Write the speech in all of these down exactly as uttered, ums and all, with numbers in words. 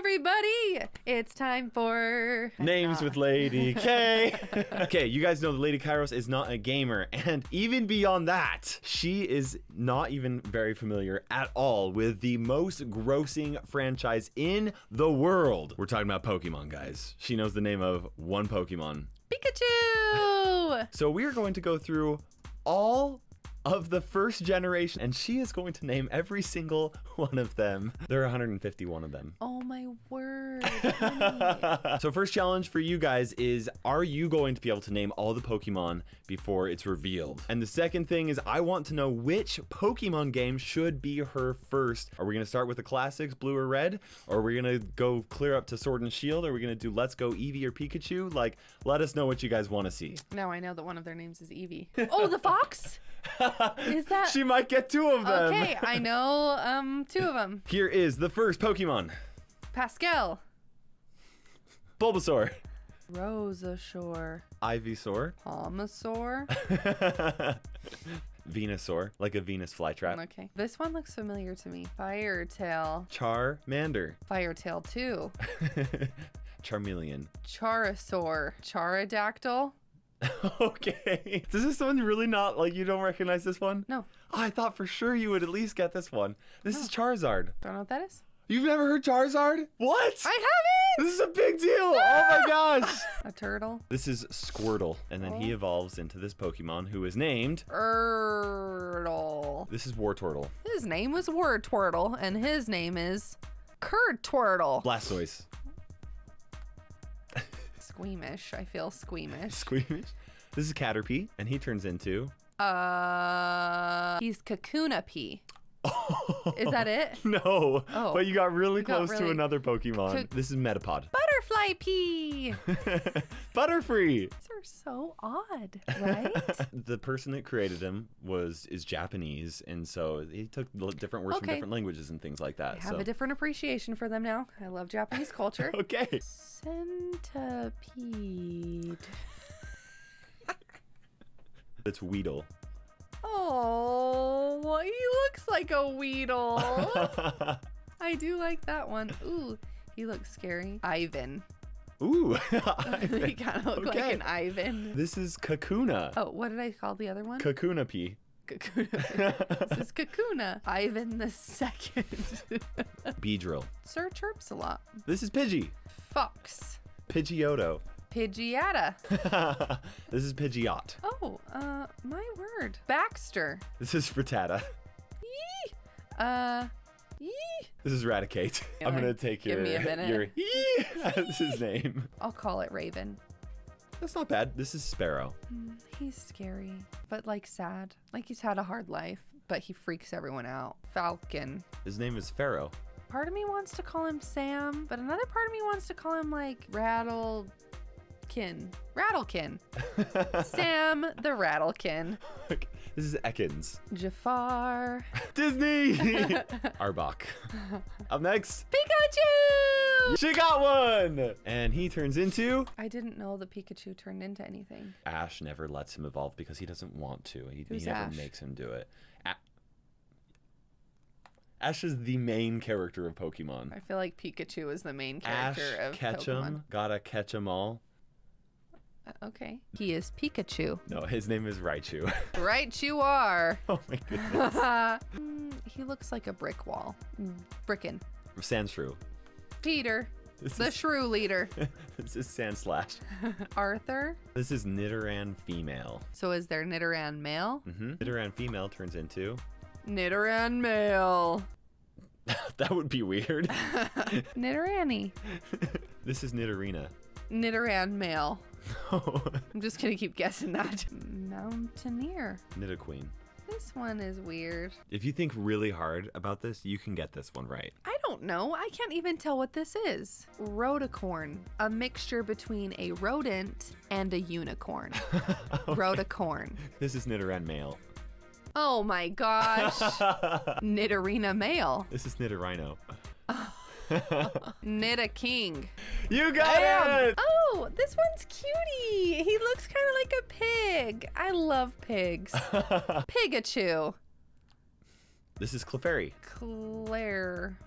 everybody. It's time for Names with Lady K. Okay, you guys know that Lady Kairos is not a gamer, and even beyond that, she is not even very familiar at all with the most grossing franchise in the world. We're talking about Pokemon, guys. She knows the name of one Pokemon. Pikachu! So we are going to go through all of the first generation, and she is going to name every single one of them. There are one hundred fifty-one of them. Oh my word. So first challenge for you guys is, are you going to be able to name all the Pokemon before it's revealed? And the second thing is, I want to know which Pokemon game should be her first. Are we going to start with the classics, blue or red? Or are we going to go clear up to Sword and Shield? Are we going to do Let's Go Eevee or Pikachu? Like, let us know what you guys want to see. Now I know that one of their names is Eevee. Oh, the fox? Is that... She might get two of them. Okay, I know um, two of them. Here is the first Pokemon. Pascal. Bulbasaur. Rosashore. Ivysaur. Palmasaur. Venusaur, like a Venus flytrap. Okay. This one looks familiar to me. Firetail. Charmander. Firetail two. Charmeleon. Charasaur. Charodactyl. Okay. Does this one really not, like, you don't recognize this one? No. Oh, I thought for sure you would at least get this one. This no. is Charizard. Don't know what that is. You've never heard Charizard? What? I haven't! This is a big deal! Ah! Oh my gosh! A turtle. This is Squirtle. And then oh. he evolves into this Pokemon who is named... Ertle. This is Wartortle. His name was Wartortle, and his name is... Curdtortle. Blastoise. Squeamish. I feel squeamish. Squeamish? This is Caterpie, and he turns into... Uh, he's Kakuna-pie. Oh, is that it? No. Oh. But you got really you close got really... to another Pokemon. K this is Metapod. Butterfly-pie. Butterfree. These are so odd, right? The person that created him was is Japanese, and so he took different words okay. from different languages and things like that. I have so. a different appreciation for them now. I love Japanese culture. Okay. Centipede. It's Weedle. Oh, he looks like a Weedle. I do like that one. Ooh, he looks scary. Ivan. Ooh, Ivan. He kind of looks okay. like an Ivan. This is Kakuna. Oh, what did I call the other one? Kakuna-pie. Kakuna. This is Kakuna. Ivan the second. Beedrill. Sir chirps a lot. This is Pidgey. Fox. Pidgeotto. Pidgeotta. This is Pidgeot. Oh, uh, my word. Baxter. This is Frittata. Yee. Uh, yee. This is Raticate. You know, I'm gonna take give your. Give me a minute. Your yee. That's his name. I'll call it Raven. That's not bad. This is Spearow. Mm, he's scary, but like sad. Like he's had a hard life, but he freaks everyone out. Falcon. His name is Fearow. Part of me wants to call him Sam, but another part of me wants to call him like Rattle. Kin. Rattlekin. Sam the Rattlekin. Okay. This is Ekans. Jafar. Disney. Arbok. Up next. Pikachu! She got one! And he turns into... I didn't know the Pikachu turned into anything. Ash never lets him evolve because he doesn't want to. He, he never Ash? makes him do it. A Ash is the main character of Pokemon. I feel like Pikachu is the main character Ash, of catch Pokemon. Him, gotta catch them all. Okay. He is Pikachu. No, his name is Raichu. Raichu are. Oh my goodness. mm, he looks like a brick wall. Mm. Brickin. Sandshrew. Peter. This the is... shrew leader. This is Sandslash. Arthur. This is Nidoran female. So is there Nidoran male? Mm-hmm. Nidoran female turns into... Nidoran male. That would be weird. Nidorani. This is Nidorina. Nidoran male. No. I'm just gonna keep guessing that. Mountaineer. Nidoqueen. This one is weird. If you think really hard about this, you can get this one right. I don't know. I can't even tell what this is. Roticorn. A mixture between a rodent and a unicorn. Okay. Roticorn. This is Nidoran male. Oh my gosh. Nidorina male. This is Nidorino. Nida King. You got Damn. it! Oh, this one's cutie. He looks kind of like a pig. I love pigs. Pikachu. This is Clefairy. Claire.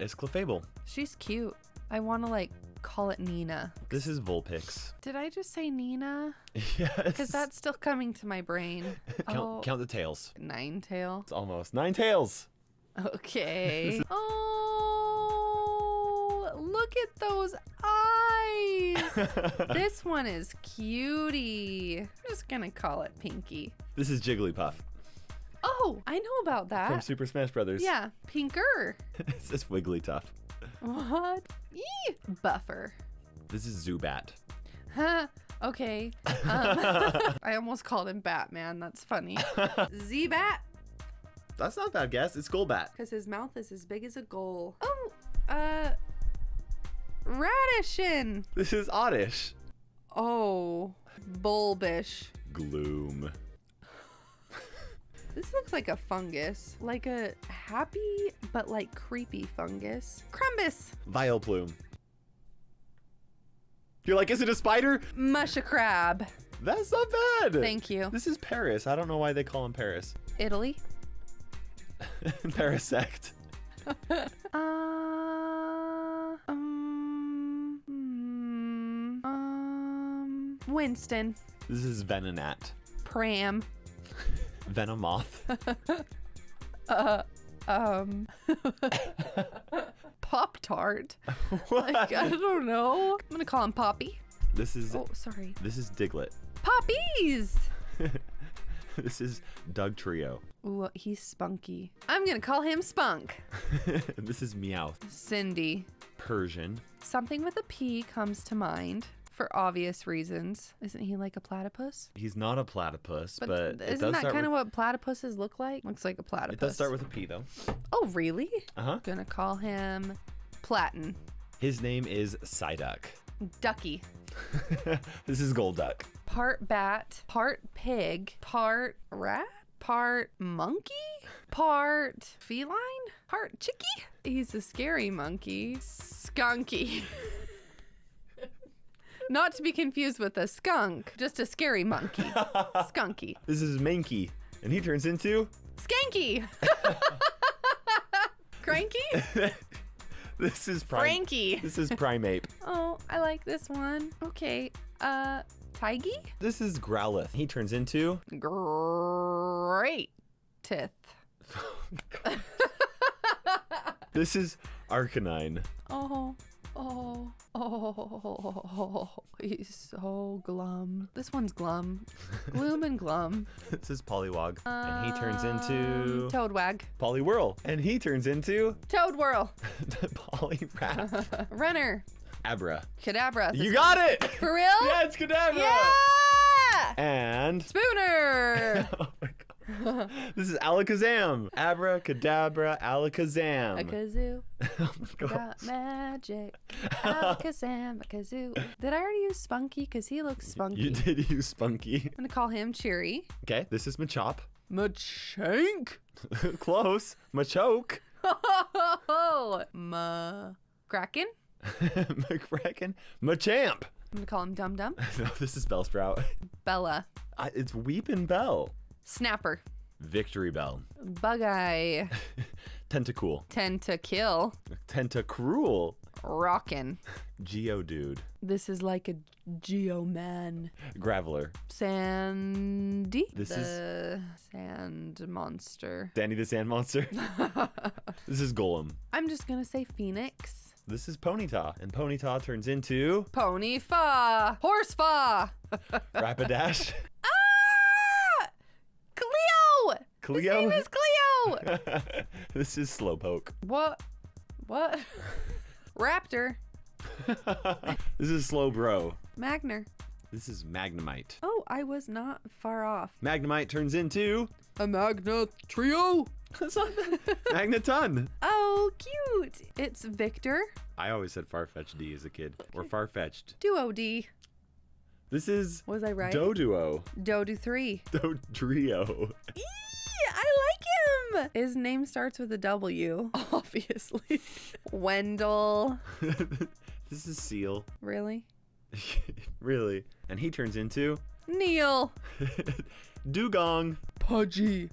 is Clefable. She's cute. I want to like call it Nina. This is Vulpix. Did I just say Nina? Yes. Because that's still coming to my brain. count, oh. count the tails. Nine tail. It's almost nine tails. Okay. Oh, look at those eyes. This one is cutie. I'm just gonna call it Pinky. This is Jigglypuff. Oh, I know about that. From Super Smash Brothers. Yeah, Pinker. It's just Wigglytuff. What? Eee! Buffer. This is Zubat. Huh. Okay. Um, I almost called him Batman. That's funny. Z-Bat. That's not a bad guess. It's Golbat. Because his mouth is as big as a goal. Oh, uh, Radishin. This is Oddish. Oh, Bulbish. Gloom. This looks like a fungus, like a happy but like creepy fungus. Crumbus. Vileplume. You're like, is it a spider? Musha crab. That's not bad. Thank you. This is Paras. I don't know why they call him Paras. Italy. Parasect. uh, um, um, Winston. This is Venonat. Pram. Venomoth. uh, um, Pop-Tart. What? Like, I don't know. I'm gonna call him Poppy. This is. Oh, sorry. This is Diglett. Poppies. This is Dugtrio. Ooh, he's spunky. I'm gonna call him Spunk. This is Meowth. Cindy. Persian. Something with a P comes to mind. For obvious reasons. Isn't he like a platypus? He's not a platypus, but, but isn't it does that kind of what platypuses look like? Looks like a platypus. It does start with a P though. Oh, really? Uh-huh. Gonna call him Platin. His name is Psyduck. Ducky. This is Golduck. Part bat, part pig, part rat, part monkey, part feline, part chicky. He's a scary monkey. Skunky. Not to be confused with a skunk, just a scary monkey. Skunky. This is Mankey, and he turns into... Skanky! Cranky? This is... Prime... Frankie. This is Primeape. Oh, I like this one. Okay, uh, Tiggy? This is Growlithe. He turns into... Great Tith. Oh, this is Arcanine. Oh. Oh, oh, he's so glum. This one's glum. Gloom and glum. This is Poliwag. Um, and he turns into... Toadwag. Poliwhirl. And he turns into... Toadwhirl. Poliwrath. Runner. Abra. Kadabra. You got it! For real? Yeah, it's Kadabra! Yeah! And... Spooner! Oh my god. This is Alakazam. Abra, Kadabra, Alakazam. A kazoo. Oh my god. Got magic. Alakazam, a kazoo. Did I already use Spunky? Because he looks spunky. You did use Spunky. I'm going to call him Cheery. Okay, this is Machop. Machank? Close. Machoke. Oh! Ma... Kraken? McCracken. Machamp. I'm gonna call him Dum Dum. No, this is Bellsprout. Bella. I, it's Weepin' Bell. Snapper. Victory Bell. Bug Eye. Tentacool. Tentakill. Tentacruel. Rockin'. Geodude. This is like a Geo Man. Graveler. Sandy. This the is Sand Monster. Sandy the Sand Monster. This is Golem. I'm just gonna say Phoenix. This is Ponyta, and Ponyta turns into... Ponyfa! Horsefa! Rapidash. Ah! Cleo! Cleo? His name is Cleo! This is Slowpoke. What? What? Raptor. This is Slowbro. Magner. This is Magnemite. Oh, I was not far off. Magnemite turns into... A Magnetrio! That's not that. Magneton. Oh, cute. It's Victor. I always said Farfetch'd D as a kid. Okay. Or Farfetch'd. Duo D. This is... Was I right? Doduo. Dodu three. Dodrio. Eee, I like him. His name starts with a W, obviously. Wendell. This is Seal. Really? Really. And he turns into... Neil. Dugong. Pudgy.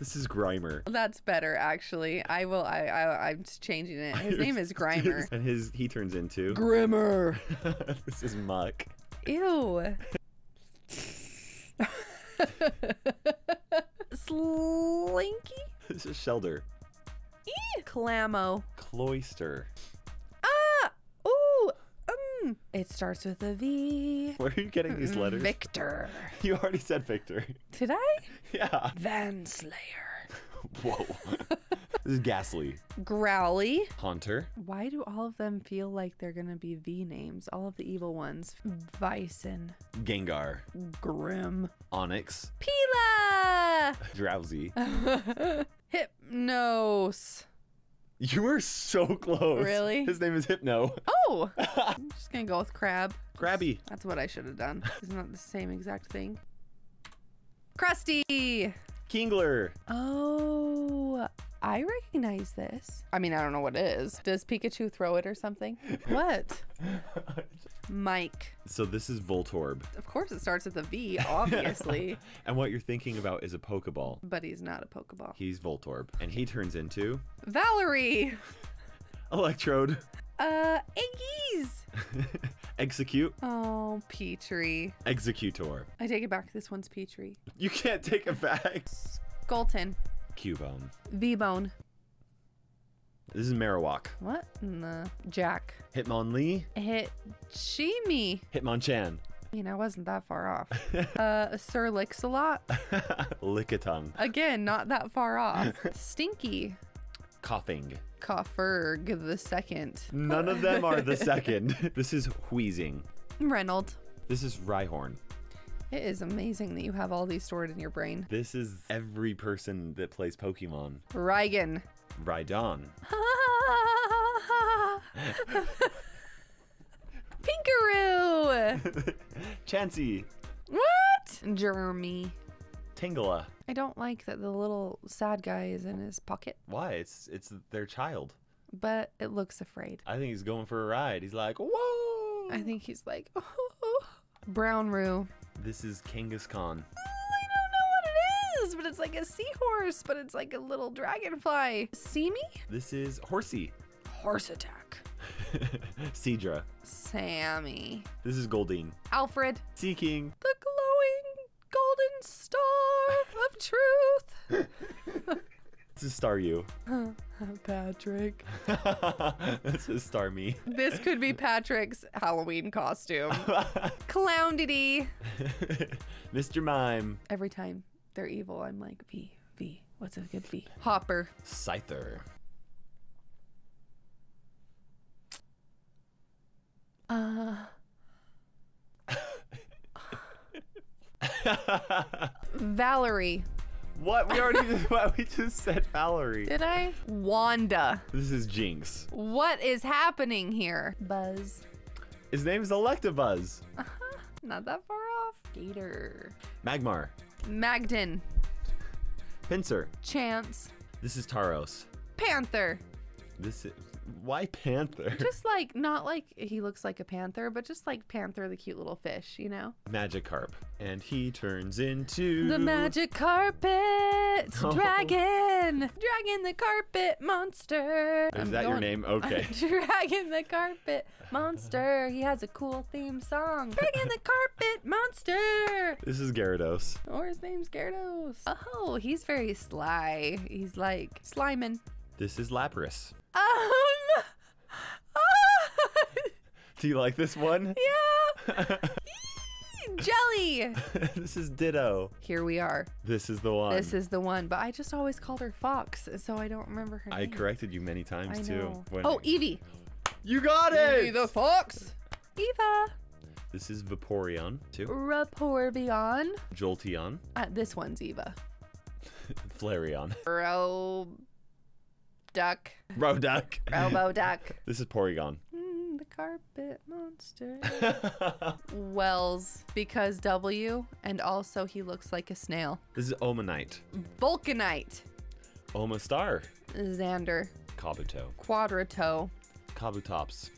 This is Grimer. That's better, actually. I will. I. I I'm changing it. His name is Grimer. And his he turns into Grimmer. This is Muck. Ew. Slinky. This is Shelder. Eee. Clamo. Cloyster. Ah. Ooh. Um. It starts with a V. Where are you getting these letters? Victor. You already said Victor. Did I? Yeah. Vanslayer. Whoa. This is Ghastly. Growly. Haunter. Why do all of them feel like they're gonna be V names? All of the evil ones. Bison. Gengar. Grim. Onyx. Pila. Drowsy. Hypnos. You were so close. Really? His name is Hypno. Oh! I'm just gonna go with Crab. Crabby. That's what I should have done. It's not the same exact thing. Krusty. Kingler. Oh, I recognize this. I mean, I don't know what it is. Does Pikachu throw it or something? What? Mike. So this is Voltorb. Of course it starts with a V, obviously. And what you're thinking about is a Pokeball. But he's not a Pokeball. He's Voltorb. And he turns into... Valerie. Electrode. Uh, Eggies. Execute. Oh, Petrie. Executor. I take it back. This one's Petrie. You can't take it back. Skulton. Cubone. V-Bone. This is Marowak. What in the... Jack. Hitmonlee. Hitchimi. Hitmonchan. I mean, I wasn't that far off. uh, Sir Lick-a-Lot. Lickitung. Again, not that far off. Stinky. Coughing. Cofferg the second. None of them are the second. This is Wheezing. Reynolds. This is Rhyhorn. It is amazing that you have all these stored in your brain. This is every person that plays Pokemon. Rygan. Rhydon. Pinkaroo. Chansey. What? Jeremy. Tingala. I don't like that the little sad guy is in his pocket. Why? It's it's their child. But it looks afraid. I think he's going for a ride. He's like, whoa! I think he's like, oh. Brownroo. This is Kangaskhan. I don't know what it is, but it's like a seahorse, but it's like a little dragonfly. Seamy? This is Horsey. Horse Attack. Seadra. Sammy. This is Goldeen. Alfred. Sea King. The glowing golden star of truth. This is Staryu. Huh, Patrick. This is Starmie. This could be Patrick's Halloween costume. Clownity. Mister Mime. Every time they're evil, I'm like, V, V. What's a good V? Hopper. Scyther. Uh... Valerie. What? We already just, what? We just said Valerie. Did I? Wanda. This is Jinx. What is happening here? Buzz. His name is Electabuzz. Uh-huh. Not that far off. Gator. Magmar. Magden. Pinsir. Chance. This is Tauros. Panther. This is... Why Panther? Just like, not like he looks like a panther, but just like Panther, the cute little fish, you know? Magikarp. And he turns into... The magic carpet dragon. Oh. Dragon the carpet monster. Is I'm that going... your name? Okay. Dragon the carpet monster. He has a cool theme song. Dragon the carpet monster. This is Gyarados. Or his name's Gyarados. Oh, he's very sly. He's like Slimin'. This is Lapras. Um. Oh. Do you like this one? Yeah. Jelly. This is Ditto. Here we are. This is the one. This is the one. But I just always called her Fox, so I don't remember her I name. I corrected you many times I too. When... Oh, Eevee. You got it. Eevee the Fox. Eva. This is Vaporeon too. Vaporeon. Jolteon. Uh, this one's Eva. Flareon. Bro. Duck. Roduck. Robo Duck. This is Porygon. Mm, the carpet monster. Wells, because W, and also he looks like a snail. This is Omanite. Vulcanite. Omastar. Xander. Kabuto. Quadrato. Kabutops.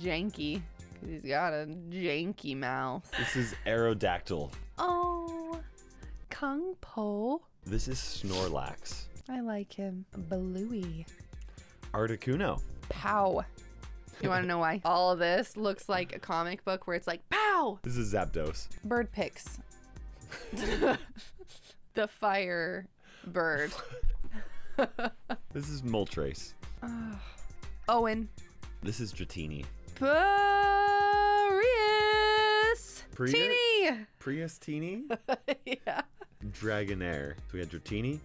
Janky. He's got a janky mouth. This is Aerodactyl. Oh. Kung Po. This is Snorlax. I like him. Bluey. Articuno. Pow. You want to know why? All of this looks like a comic book where it's like, pow! This is Zapdos. Bird picks. The fire bird. This is Moltres. Uh, Owen. This is Dratini. Prius. Prius. Teeny. Prius Teeny? Yeah. Dragonair. So we had Dratini,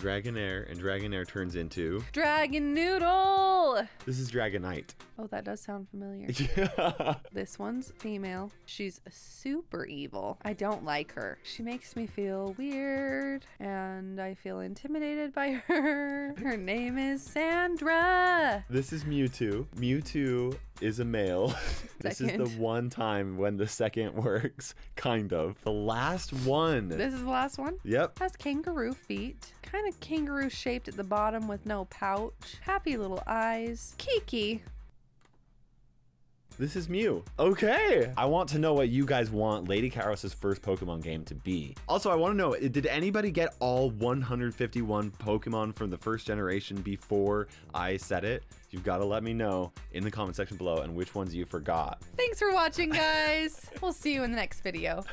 Dragonair, and Dragonair turns into... Dragon Noodle! This is Dragonite. Oh, that does sound familiar. Yeah. This one's female. She's super evil. I don't like her. She makes me feel weird, and I feel intimidated by her. Her name is Sandra. This is Mewtwo. Mewtwo is a male. This is the one time when the second works, kind of. The last one. This is the last one? Yep. Has kangaroo feet. Kind of kangaroo shaped at the bottom with no pouch. Happy little eyes. Kiki. This is Mew. Okay. I want to know what you guys want Lady Kairos' first Pokemon game to be. Also, I want to know, did anybody get all one hundred fifty-one Pokemon from the first generation before I said it? You've got to let me know in the comment section below and which ones you forgot. Thanks for watching, guys. We'll see you in the next video.